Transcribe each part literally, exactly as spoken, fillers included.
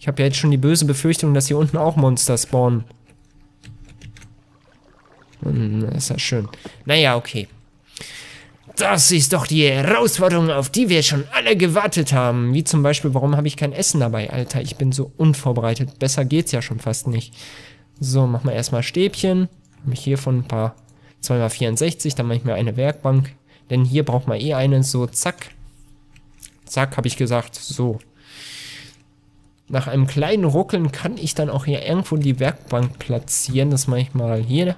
Ich habe ja jetzt schon die böse Befürchtung, dass hier unten auch Monster spawnen. Hm, ist ja schön. Naja, okay. Das ist doch die Herausforderung, auf die wir schon alle gewartet haben. Wie zum Beispiel, warum habe ich kein Essen dabei? Alter, ich bin so unvorbereitet. Besser geht's ja schon fast nicht. So, machen wir erstmal Stäbchen. Habe ich hiervon ein paar zwei mal vierundsechzig. Dann mache ich mir eine Werkbank. Denn hier braucht man eh eine. So, zack. Zack, habe ich gesagt. So. Nach einem kleinen Ruckeln kann ich dann auch hier irgendwo die Werkbank platzieren. Das mache ich mal hier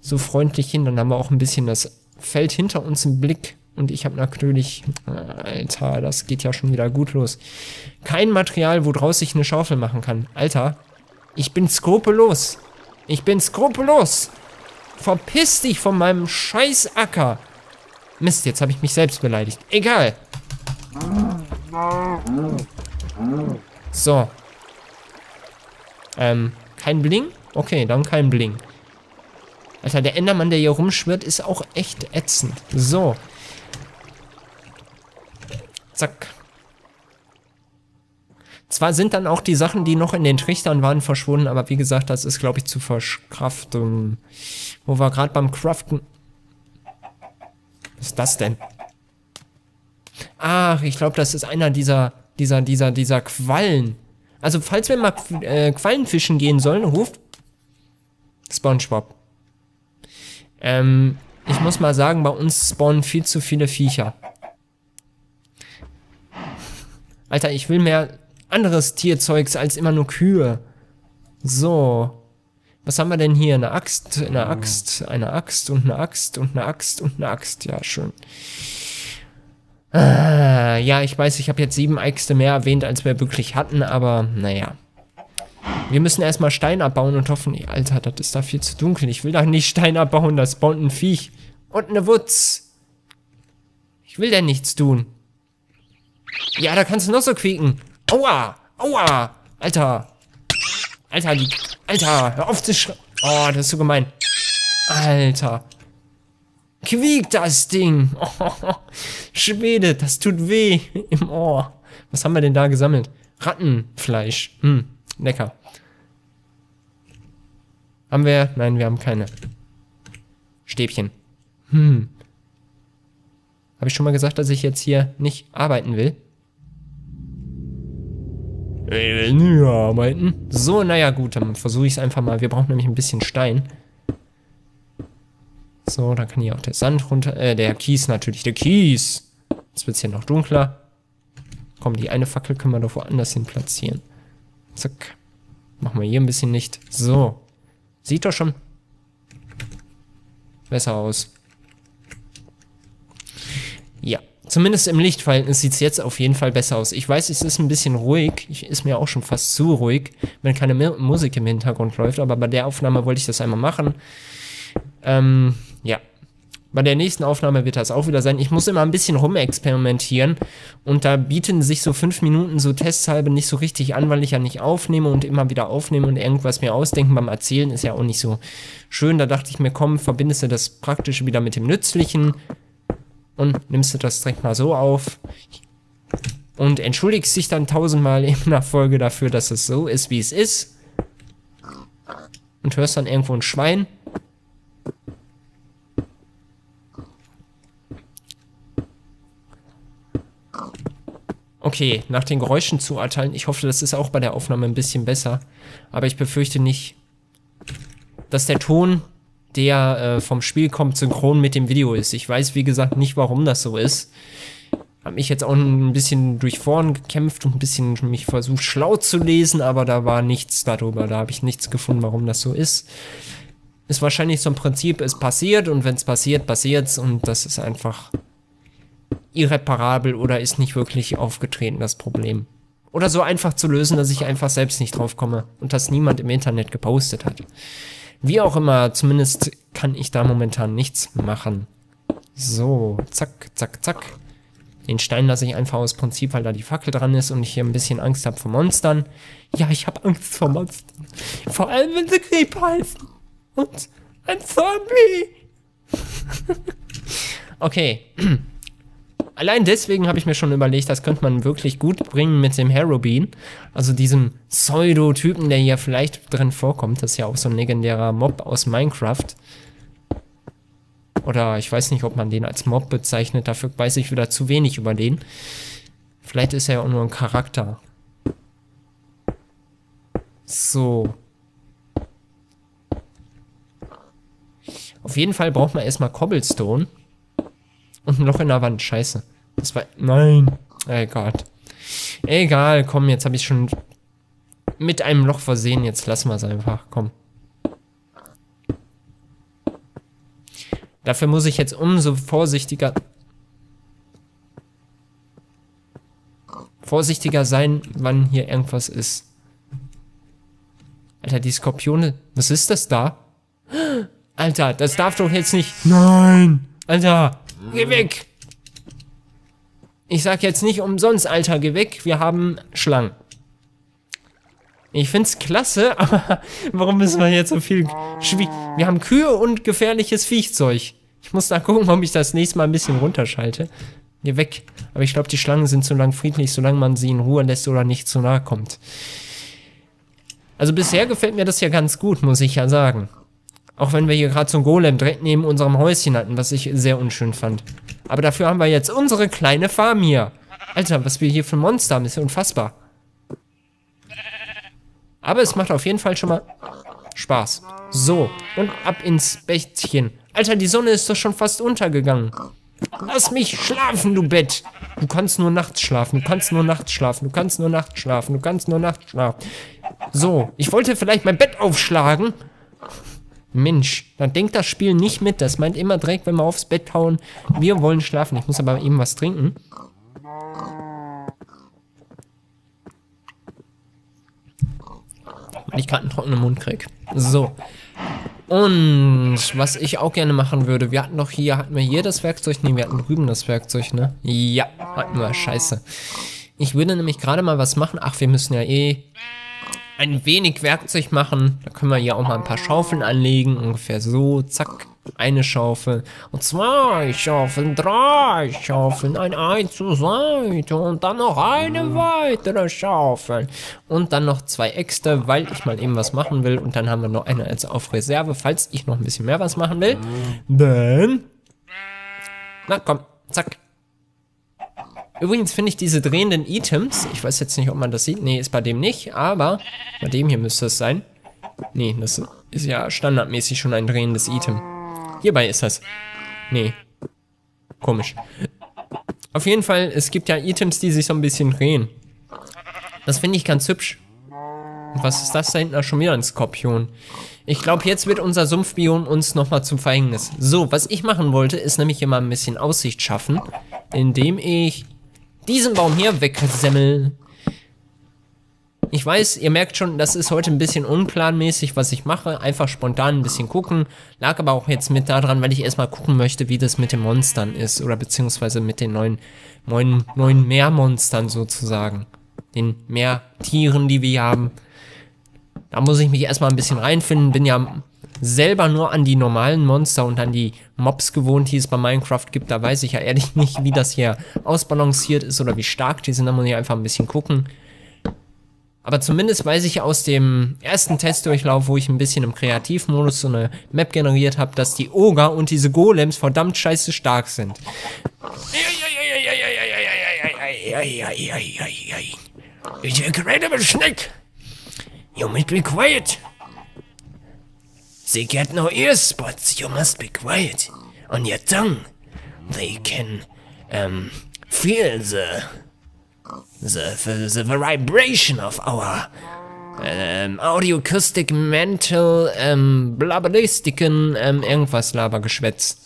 so freundlich hin. Dann haben wir auch ein bisschen das Feld hinter uns im Blick. Und ich habe natürlich... Alter, das geht ja schon wieder gut los. Kein Material, woraus ich eine Schaufel machen kann. Alter, ich bin skrupellos. Ich bin skrupellos. Verpiss dich von meinem Scheißacker. Mist, jetzt habe ich mich selbst beleidigt. Egal. So. Ähm, kein Bling? Okay, dann kein Bling. Alter, der Enderman, der hier rumschwirrt, ist auch echt ätzend. So. Zack. Zwar sind dann auch die Sachen, die noch in den Trichtern waren, verschwunden, aber wie gesagt, das ist, glaube ich, zu verkraften. Wo wir gerade beim Craften... Was ist das denn? Ach, ich glaube, das ist einer dieser, dieser, dieser, dieser Quallen. Also, falls wir mal äh, Quallen fischen gehen sollen, ruft SpongeBob. Ähm, ich muss mal sagen, bei uns spawnen viel zu viele Viecher. Alter, ich will mehr anderes Tierzeugs als immer nur Kühe. So. Was haben wir denn hier? Eine Axt, eine Axt, eine Axt und eine Axt und eine Axt und eine Axt. Ja, schön. Ah, ja, ich weiß, ich habe jetzt sieben Äxte mehr erwähnt, als wir wirklich hatten, aber naja. Wir müssen erstmal Stein abbauen und hoffen... Alter, das ist da viel zu dunkel. Ich will da nicht Stein abbauen, das spawnt ein Viech. Und eine Wutz. Ich will da nichts tun. Ja, da kannst du noch so quieken. Aua, aua. Alter. Alter, die... Alter, hör auf zu schreien. Oh, das ist so gemein. Alter. Quiekt das Ding. Oh, Schwede, das tut weh im Ohr. Was haben wir denn da gesammelt? Rattenfleisch. Hm. Lecker. Haben wir? Nein, wir haben keine. Stäbchen. Hm. Habe ich schon mal gesagt, dass ich jetzt hier nicht arbeiten will? Ich will nie arbeiten. So, naja, gut, dann versuche ich es einfach mal. Wir brauchen nämlich ein bisschen Stein. So, dann kann hier auch der Sand runter... Äh, der Kies natürlich. Der Kies! Jetzt wird es hier noch dunkler. Komm, die eine Fackel können wir doch woanders hin platzieren. Zack. Machen wir hier ein bisschen Licht. So. Sieht doch schon besser aus. Ja. Zumindest im Lichtverhältnis sieht es jetzt auf jeden Fall besser aus. Ich weiß, es ist ein bisschen ruhig. Ich, ist mir auch schon fast zu ruhig, wenn keine M- Musik im Hintergrund läuft. Aber bei der Aufnahme wollte ich das einmal machen. Ähm, ja. Bei der nächsten Aufnahme wird das auch wieder sein. Ich muss immer ein bisschen rumexperimentieren. Und da bieten sich so fünf Minuten so testhalbe nicht so richtig an, weil ich ja nicht aufnehme und immer wieder aufnehme und irgendwas mir ausdenken beim Erzählen ist ja auch nicht so schön. Da dachte ich mir, komm, verbindest du das Praktische wieder mit dem Nützlichen und nimmst du das direkt mal so auf und entschuldigst dich dann tausendmal in der Folge dafür, dass es so ist, wie es ist. Und hörst dann irgendwo ein Schwein. Okay, nach den Geräuschen zu urteilen. Ich hoffe, das ist auch bei der Aufnahme ein bisschen besser. Aber ich befürchte nicht, dass der Ton, der äh, vom Spiel kommt, synchron mit dem Video ist. Ich weiß, wie gesagt, nicht, warum das so ist. Habe mich jetzt auch ein bisschen durch vorn gekämpft und ein bisschen mich versucht, schlau zu lesen. Aber da war nichts darüber. Da habe ich nichts gefunden, warum das so ist. Ist wahrscheinlich so ein Prinzip, es passiert. Und wenn es passiert, passiert's. Und das ist einfach... irreparabel oder ist nicht wirklich aufgetreten, das Problem. Oder so einfach zu lösen, dass ich einfach selbst nicht drauf komme und dass niemand im Internet gepostet hat. Wie auch immer, zumindest kann ich da momentan nichts machen. So, zack, zack, zack. Den Stein lasse ich einfach aus Prinzip, weil da die Fackel dran ist und ich hier ein bisschen Angst habe vor Monstern. Ja, ich habe Angst vor Monstern. Vor allem, wenn sie Creeper heißen. Und ein Zombie. Okay. Allein deswegen habe ich mir schon überlegt, das könnte man wirklich gut bringen mit dem Harrowbean. Also diesem Pseudo-Typen, der hier vielleicht drin vorkommt. Das ist ja auch so ein legendärer Mob aus Minecraft. Oder ich weiß nicht, ob man den als Mob bezeichnet. Dafür weiß ich wieder zu wenig über den. Vielleicht ist er ja auch nur ein Charakter. So. Auf jeden Fall braucht man erstmal Cobblestone. Und ein Loch in der Wand, scheiße. Das war... Nein. Egal. Egal, komm, jetzt habe ich schon mit einem Loch versehen. Jetzt lassen wir es einfach, komm. Dafür muss ich jetzt umso vorsichtiger... Vorsichtiger sein, wann hier irgendwas ist. Alter, die Skorpione... Was ist das da? Alter, das darf doch jetzt nicht... Nein! Alter... Geh weg! Ich sag jetzt nicht umsonst, Alter, geh weg. Wir haben Schlangen. Ich find's klasse, aber warum müssen wir jetzt so viel... Schwie wir haben Kühe und gefährliches Viechzeug. Ich muss da gucken, ob ich das nächste Mal ein bisschen runterschalte. Geh weg. Aber ich glaube, die Schlangen sind so lang friedlich, solange man sie in Ruhe lässt oder nicht zu nahe kommt. Also bisher gefällt mir das ja ganz gut, muss ich ja sagen. Auch wenn wir hier gerade so einen Golem direkt neben unserem Häuschen hatten, was ich sehr unschön fand. Aber dafür haben wir jetzt unsere kleine Farm hier. Alter, was wir hier für Monster haben, ist ja unfassbar. Aber es macht auf jeden Fall schon mal Spaß. So, und ab ins Bettchen. Alter, die Sonne ist doch schon fast untergegangen. Lass mich schlafen, du Bett. Du kannst nur nachts schlafen, du kannst nur nachts schlafen, du kannst nur nachts schlafen, du kannst nur nachts schlafen. So, ich wollte vielleicht mein Bett aufschlagen. Mensch, dann denkt das Spiel nicht mit. Das meint immer direkt, wenn wir aufs Bett hauen, wir wollen schlafen. Ich muss aber eben was trinken. Weil ich gerade einen trockenen Mund krieg. So. Und was ich auch gerne machen würde, wir hatten doch hier, hatten wir hier das Werkzeug? Ne, wir hatten drüben das Werkzeug, ne? Ja, hatten wir, scheiße. Ich würde nämlich gerade mal was machen. Ach, wir müssen ja eh... ein wenig Werkzeug machen. Da können wir hier auch mal ein paar Schaufeln anlegen. Ungefähr so. Zack. Eine Schaufel. Und zwei Schaufeln. Drei Schaufeln. Ein Ei zur Seite. Und dann noch eine weitere Schaufel. Und dann noch zwei extra, weil ich mal eben was machen will. Und dann haben wir noch eine als auf Reserve, falls ich noch ein bisschen mehr was machen will. Dann. Na komm. Zack. Übrigens finde ich diese drehenden Items, ich weiß jetzt nicht, ob man das sieht, nee, ist bei dem nicht, aber bei dem hier müsste es sein. Nee, das ist ja standardmäßig schon ein drehendes Item. Hierbei ist das. Nee. Komisch. Auf jeden Fall, es gibt ja Items, die sich so ein bisschen drehen. Das finde ich ganz hübsch. Und was ist das da hinten? Schon wieder ein Skorpion. Ich glaube, jetzt wird unser Sumpfbiom uns nochmal zum Verhängnis. So, was ich machen wollte, ist nämlich hier mal ein bisschen Aussicht schaffen, indem ich... diesen Baum hier wegsemmel. Ich weiß, ihr merkt schon, das ist heute ein bisschen unplanmäßig, was ich mache. Einfach spontan ein bisschen gucken. Lag aber auch jetzt mit daran, weil ich erstmal gucken möchte, wie das mit den Monstern ist. Oder beziehungsweise mit den neuen, neuen, neuen Meermonstern sozusagen. Den Meertieren, die wir haben. Da muss ich mich erstmal ein bisschen reinfinden. Bin ja selber nur an die normalen Monster und an die Mobs gewohnt, die es bei Minecraft gibt. Da weiß ich ja ehrlich nicht, wie das hier ausbalanciert ist oder wie stark die sind. Da muss ich einfach ein bisschen gucken. Aber zumindest weiß ich aus dem ersten Testdurchlauf, wo ich ein bisschen im Kreativmodus so eine Map generiert habe, dass die Oger und diese Golems verdammt scheiße stark sind. It's an incredible snake. You must be quiet. They get no ear spots, you must be quiet. On your tongue, they can um, feel the, the the vibration of our um, audioacoustic mental um, blabberistiken um, irgendwas Labergeschwätz.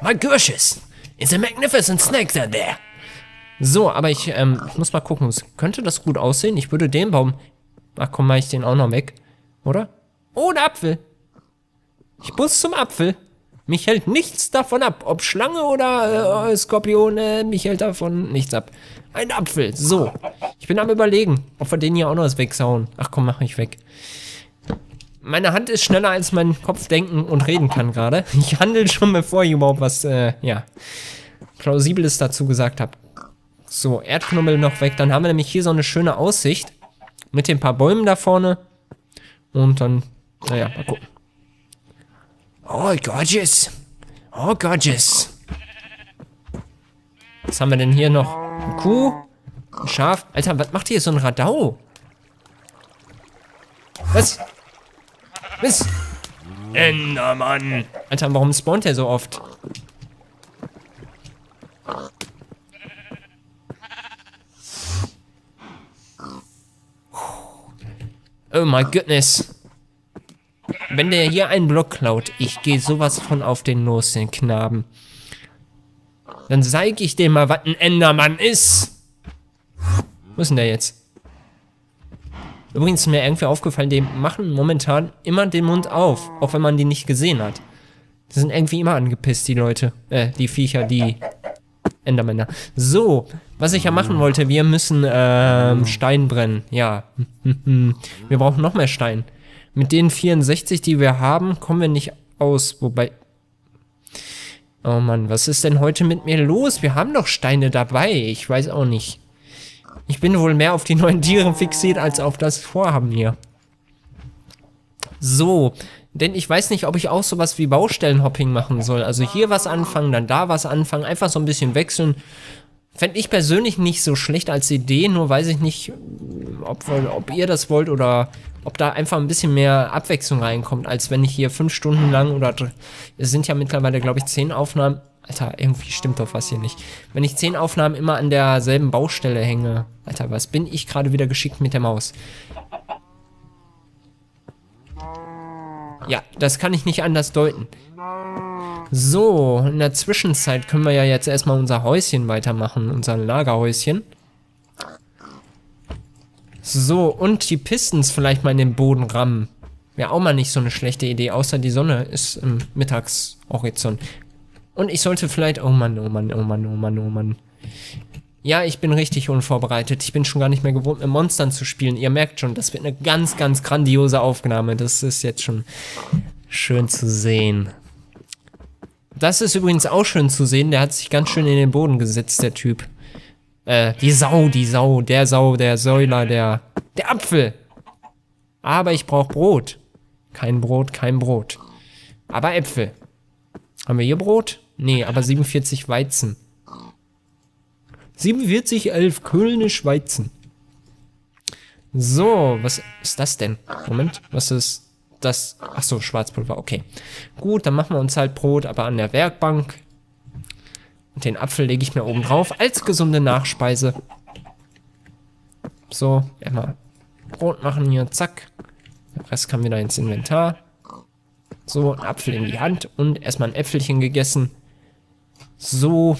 My gracious, it's a magnificent snake that there. So, aber ich, ähm, ich muss mal gucken, könnte das gut aussehen? Ich würde den Baum... Ach komm, mach ich den auch noch weg. Oder? Oh, der Apfel. Ich muss zum Apfel. Mich hält nichts davon ab. Ob Schlange oder äh, Skorpione, mich hält davon nichts ab. Ein Apfel. So. Ich bin am Überlegen, ob wir den hier auch noch wegsauen. Ach komm, mach ich weg. Meine Hand ist schneller, als mein Kopf denken und reden kann gerade. Ich handle schon, bevor ich überhaupt was, äh, ja, Plausibles dazu gesagt habe. So, Erdknubbel noch weg. Dann haben wir nämlich hier so eine schöne Aussicht. Mit den paar Bäumen da vorne. Und dann, naja, mal gucken. Oh, gorgeous. Oh, gorgeous. Was haben wir denn hier noch? Eine Kuh? Ein Schaf? Alter, was macht hier so ein Radau? Was? Was? Enderman. Alter, warum spawnt der so oft? Oh my goodness. Wenn der hier einen Block klaut, ich gehe sowas von auf den los, den Knaben. Dann zeige ich dem mal, was ein Enderman ist. Wo ist denn der jetzt? Übrigens ist mir irgendwie aufgefallen, die machen momentan immer den Mund auf, auch wenn man die nicht gesehen hat. Die sind irgendwie immer angepisst, die Leute. Äh, die Viecher, die Endermänner. So, was ich ja machen wollte, wir müssen ähm, Stein brennen. Ja, wir brauchen noch mehr Stein. Mit den vierundsechzig, die wir haben, kommen wir nicht aus. Wobei... Oh Mann, was ist denn heute mit mir los? Wir haben doch Steine dabei. Ich weiß auch nicht. Ich bin wohl mehr auf die neuen Tiere fixiert, als auf das Vorhaben hier. So, denn ich weiß nicht, ob ich auch sowas wie Baustellenhopping machen soll. Also hier was anfangen, dann da was anfangen, einfach so ein bisschen wechseln. Fände ich persönlich nicht so schlecht als Idee, nur weiß ich nicht, ob, ob ihr das wollt oder ob da einfach ein bisschen mehr Abwechslung reinkommt, als wenn ich hier fünf Stunden lang oder... Es sind ja mittlerweile, glaube ich, zehn Aufnahmen... Alter, irgendwie stimmt doch was hier nicht. Wenn ich zehn Aufnahmen immer an derselben Baustelle hänge. Alter, was bin ich gerade wieder geschickt mit der Maus? Ja, das kann ich nicht anders deuten. So, in der Zwischenzeit können wir ja jetzt erstmal unser Häuschen weitermachen. Unser Lagerhäuschen. So, und die Pistons vielleicht mal in den Boden rammen. Wäre auch mal nicht so eine schlechte Idee, außer die Sonne ist im Mittagshorizont. Und ich sollte vielleicht... Oh Mann, oh Mann, oh Mann, oh Mann, oh Mann. Ja, ich bin richtig unvorbereitet. Ich bin schon gar nicht mehr gewohnt, mit Monstern zu spielen. Ihr merkt schon, das wird eine ganz, ganz grandiose Aufnahme. Das ist jetzt schon schön zu sehen. Das ist übrigens auch schön zu sehen. Der hat sich ganz schön in den Boden gesetzt, der Typ. Äh, die Sau, die Sau, der Sau, der Säuler, der... Der Apfel! Aber ich brauche Brot. Kein Brot, kein Brot. Aber Äpfel. Haben wir hier Brot? Nee, aber siebenundvierzig Weizen. siebenundvierzig elf Kölnisch Weizen. So, was ist das denn? Moment, was ist das? Achso, Schwarzpulver, okay. Gut, dann machen wir uns halt Brot, aber an der Werkbank. Und den Apfel lege ich mir oben drauf als gesunde Nachspeise. So, einmal Brot machen hier, zack. Der Rest kann wieder ins Inventar. So, einen Apfel in die Hand und erstmal ein Äpfelchen gegessen. So,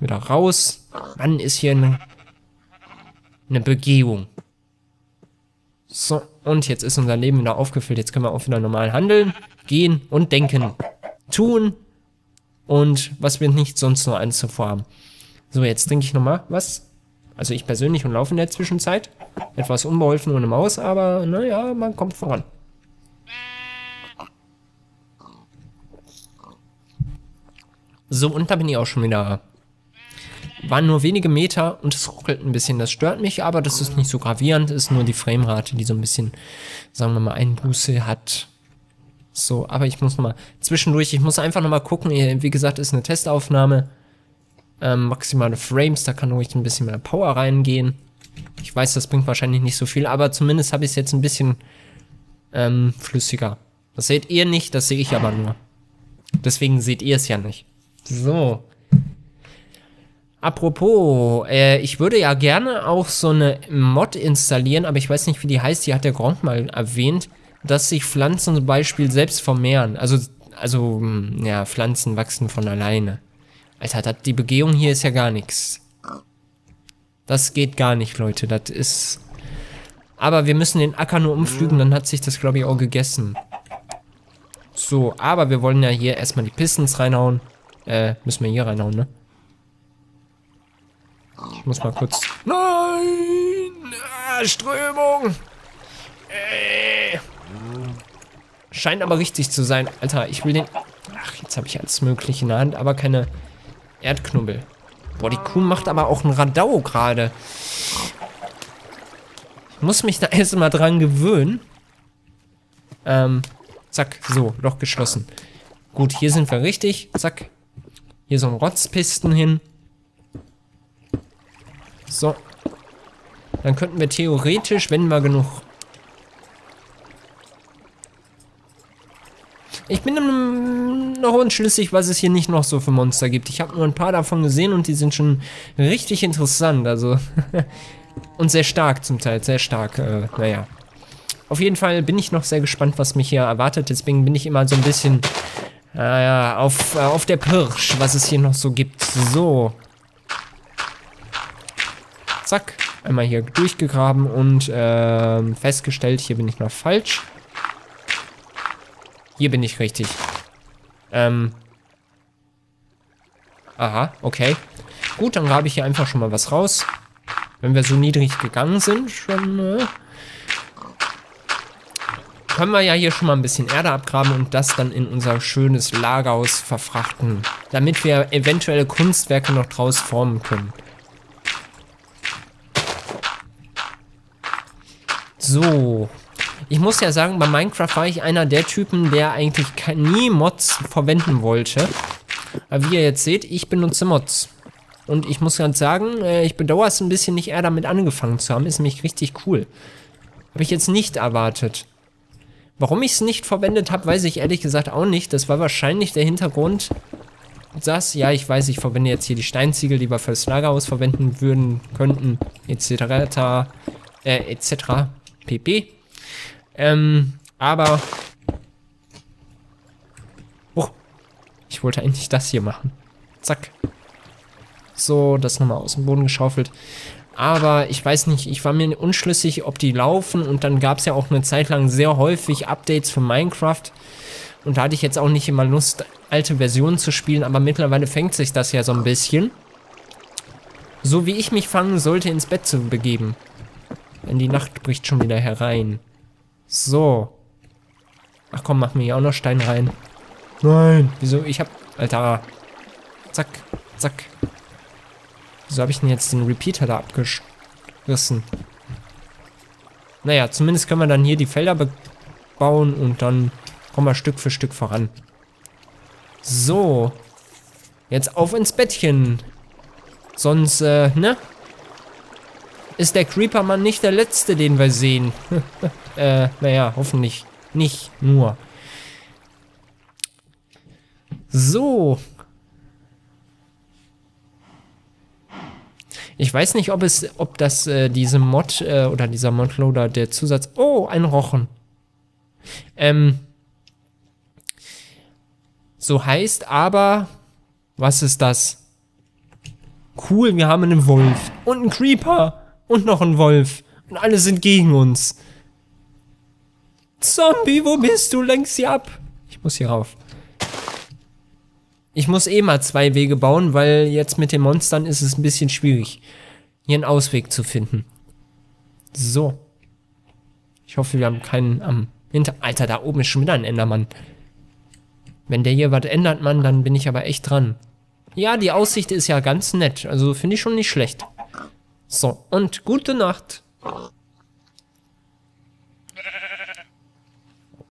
wieder raus. Mann, ist hier eine, eine Begehung. So, und jetzt ist unser Leben wieder aufgefüllt. Jetzt können wir auch wieder normal handeln, gehen und denken. Tun und was wir nicht sonst noch alles zuvor haben. So, jetzt trinke ich nochmal was. Also ich persönlich und laufe in der Zwischenzeit. Etwas unbeholfen ohne Maus, aber naja, man kommt voran. So, und da bin ich auch schon wieder. Waren nur wenige Meter und es ruckelt ein bisschen. Das stört mich, aber das ist nicht so gravierend. Ist nur die Framerate, die so ein bisschen, sagen wir mal, Einbuße hat. So, aber ich muss nochmal zwischendurch, ich muss einfach nochmal gucken. Wie gesagt, ist eine Testaufnahme. Ähm, maximale Frames, da kann ruhig ein bisschen mehr Power reingehen. Ich weiß, das bringt wahrscheinlich nicht so viel, aber zumindest habe ich es jetzt ein bisschen ähm, flüssiger. Das seht ihr nicht, das sehe ich aber nur. Deswegen seht ihr es ja nicht. So. Apropos, äh, ich würde ja gerne auch so eine Mod installieren, aber ich weiß nicht, wie die heißt. Die hat der Gronk mal erwähnt, dass sich Pflanzen zum Beispiel selbst vermehren. Also, also, ja, Pflanzen wachsen von alleine. Alter, das, die Begehung hier ist ja gar nichts. Das geht gar nicht, Leute. Das ist... Aber wir müssen den Acker nur umflügen, dann hat sich das, glaube ich, auch gegessen. So, aber wir wollen ja hier erstmal die Pistons reinhauen. Äh, müssen wir hier reinhauen, ne? Ich muss mal kurz... Nein! Ah, Strömung! Äh. Scheint aber richtig zu sein. Alter, ich will den... Ach, jetzt habe ich alles Mögliche in der Hand, aber keine Erdknubbel. Boah, die Kuh macht aber auch einen Radau gerade. Ich muss mich da erst mal dran gewöhnen. Ähm, zack, so, Loch geschlossen. Gut, hier sind wir richtig. Zack. Hier so ein Rotzpisten hin. So. Dann könnten wir theoretisch, wenn wir genug... Ich bin noch unschlüssig, was es hier nicht noch so für Monster gibt. Ich habe nur ein paar davon gesehen und die sind schon richtig interessant. Also und sehr stark zum Teil, sehr stark. Äh, naja. Auf jeden Fall bin ich noch sehr gespannt, was mich hier erwartet. Deswegen bin ich immer so ein bisschen... Naja, auf, äh, auf der Pirsch, was es hier noch so gibt. So. Zack. Einmal hier durchgegraben und äh, festgestellt, hier bin ich noch falsch. Hier bin ich richtig. Ähm. Aha, okay. Gut, dann grabe ich hier einfach schon mal was raus. Wenn wir so niedrig gegangen sind, schon... Äh können wir ja hier schon mal ein bisschen Erde abgraben und das dann in unser schönes Lagerhaus verfrachten, damit wir eventuelle Kunstwerke noch draus formen können. So, ich muss ja sagen, bei Minecraft war ich einer der Typen, der eigentlich nie Mods verwenden wollte. Aber wie ihr jetzt seht, ich benutze Mods. Und ich muss ganz sagen, ich bedauere es ein bisschen, nicht eher damit angefangen zu haben. Ist nämlich richtig cool. Habe ich jetzt nicht erwartet. Warum ich es nicht verwendet habe, weiß ich ehrlich gesagt auch nicht. Das war wahrscheinlich der Hintergrund, dass, ja, ich weiß, ich verwende jetzt hier die Steinziegel, die wir fürs Lagerhaus verwenden würden, könnten, et cetera, äh, et cetera, pp. Ähm, aber, oh, ich wollte eigentlich das hier machen. Zack. So, das nochmal aus dem Boden geschaufelt. Aber ich weiß nicht, ich war mir unschlüssig, ob die laufen. Und dann gab es ja auch eine Zeit lang sehr häufig Updates für Minecraft. Und da hatte ich jetzt auch nicht immer Lust, alte Versionen zu spielen. Aber mittlerweile fängt sich das ja so ein bisschen. So wie ich mich fangen sollte, ins Bett zu begeben. Denn die Nacht bricht schon wieder herein. So. Ach komm, mach mir hier auch noch Stein rein. Nein. Wieso? Ich hab... Alter. Zack, zack. Wieso habe ich denn jetzt den Repeater da abgerissen? Naja, zumindest können wir dann hier die Felder bebauen und dann kommen wir Stück für Stück voran. So. Jetzt auf ins Bettchen. Sonst, äh, ne? Ist der Creeper-Mann nicht der letzte, den wir sehen? äh, naja, hoffentlich nicht nur. So. Ich weiß nicht, ob es, ob das äh, diese Mod äh, oder dieser Modloader, der Zusatz... Oh, ein Rochen. Ähm, so heißt aber... Was ist das? Cool, wir haben einen Wolf. Und einen Creeper. Und noch einen Wolf. Und alle sind gegen uns. Zombie, wo bist du? Lenkst hier ab. Ich muss hier rauf. Ich muss eh mal zwei Wege bauen, weil jetzt mit den Monstern ist es ein bisschen schwierig, hier einen Ausweg zu finden. So. Ich hoffe, wir haben keinen am Hinter... Alter, da oben ist schon wieder ein Endermann. Wenn der hier was ändert, Mann, dann bin ich aber echt dran. Ja, die Aussicht ist ja ganz nett. Also finde ich schon nicht schlecht. So, und gute Nacht.